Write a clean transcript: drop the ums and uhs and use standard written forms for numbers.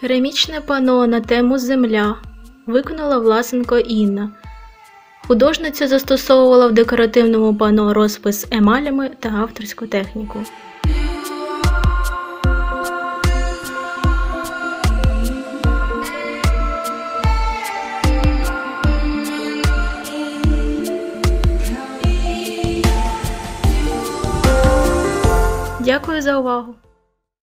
Керамічне пано на тему «Земля» виконала Власенко Інна. Художниця застосовувала в декоративному пано розпис емалями та авторську техніку. Дякую за увагу!